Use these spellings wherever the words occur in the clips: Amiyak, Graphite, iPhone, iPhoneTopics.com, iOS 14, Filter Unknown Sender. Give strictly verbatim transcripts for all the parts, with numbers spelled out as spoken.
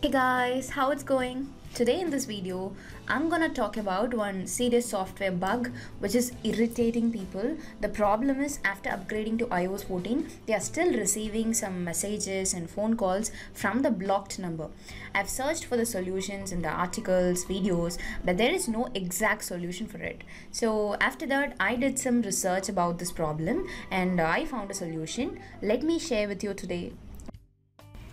Hey guys, how it's going? Today in this video, I'm gonna talk about one serious software bug which is irritating people. The problem is after upgrading to i O S fourteen, they are still receiving some messages and phone calls from the blocked number. I've searched for the solutions in the articles, videos, but there is no exact solution for it. So after that, I did some research about this problem and I found a solution. Let me share with you today.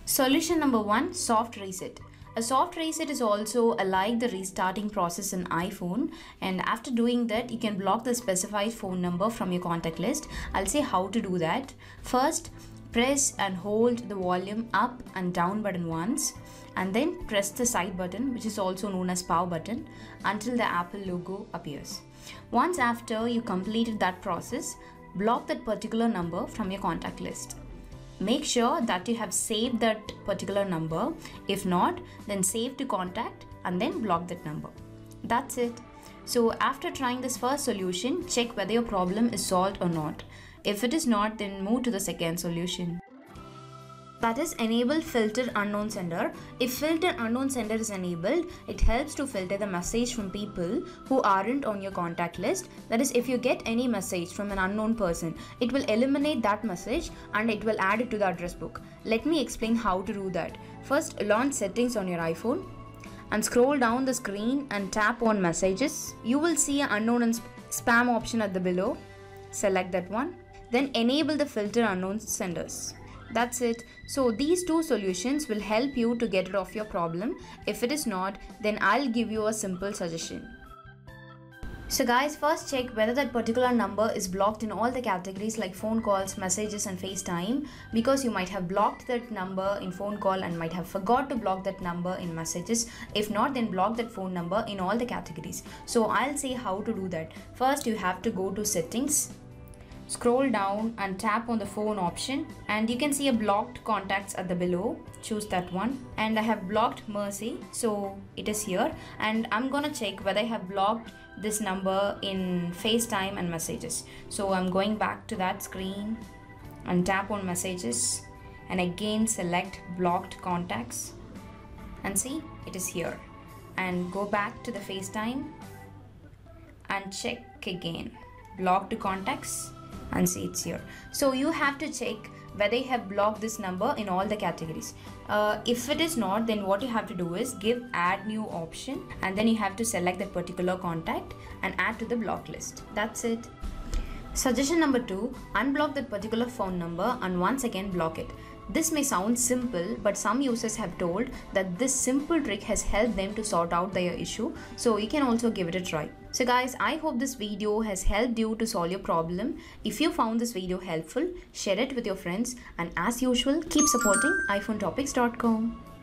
Solution number one, soft reset. A soft reset is also like the restarting process in iPhone, and after doing that, you can block the specified phone number from your contact list. I'll say how to do that. First, press and hold the volume up and down button once, and then press the side button, which is also known as power button, until the Apple logo appears. Once after you completed that process, block that particular number from your contact list. Make sure that you have saved that particular number. If not, then save to contact and then block that number. That's it. So after trying this first solution, check whether your problem is solved or not. If it is not, then move to the second solution. That is enable filter unknown sender. If filter unknown sender is enabled, it helps to filter the message from people who aren't on your contact list. That is, if you get any message from an unknown person, it will eliminate that message and it will add it to the address book. Let me explain how to do that. First, launch settings on your iPhone and scroll down the screen and tap on messages. You will see an unknown and sp spam option at the below. Select that one. Then enable the filter unknown senders. That's it. So these two solutions will help you to get rid of your problem. If it is not, then I'll give you a simple suggestion. So guys, first check whether that particular number is blocked in all the categories like phone calls, messages and FaceTime, because you might have blocked that number in phone call and might have forgot to block that number in messages. If not, then block that phone number in all the categories. So I'll say how to do that. First, you have to go to settings. Scroll down and tap on the phone option, and you can see a blocked contacts at the below. Choose that one, and I have blocked Mercy, so it is here, and I'm gonna check whether I have blocked this number in FaceTime and messages. So I'm going back to that screen and tap on messages and again select blocked contacts, and see, it is here, and go back to the FaceTime and check again blocked contacts, and see, it's here. So you have to check whether you have blocked this number in all the categories. Uh, if it is not, then what you have to do is give add new option, and then you have to select that particular contact and add to the block list. That's it. Suggestion number two, unblock that particular phone number and once again block it. This may sound simple, but some users have told that this simple trick has helped them to sort out their issue, so you can also give it a try. So guys, I hope this video has helped you to solve your problem. If you found this video helpful, share it with your friends, and as usual, keep supporting iPhone Topics dot com.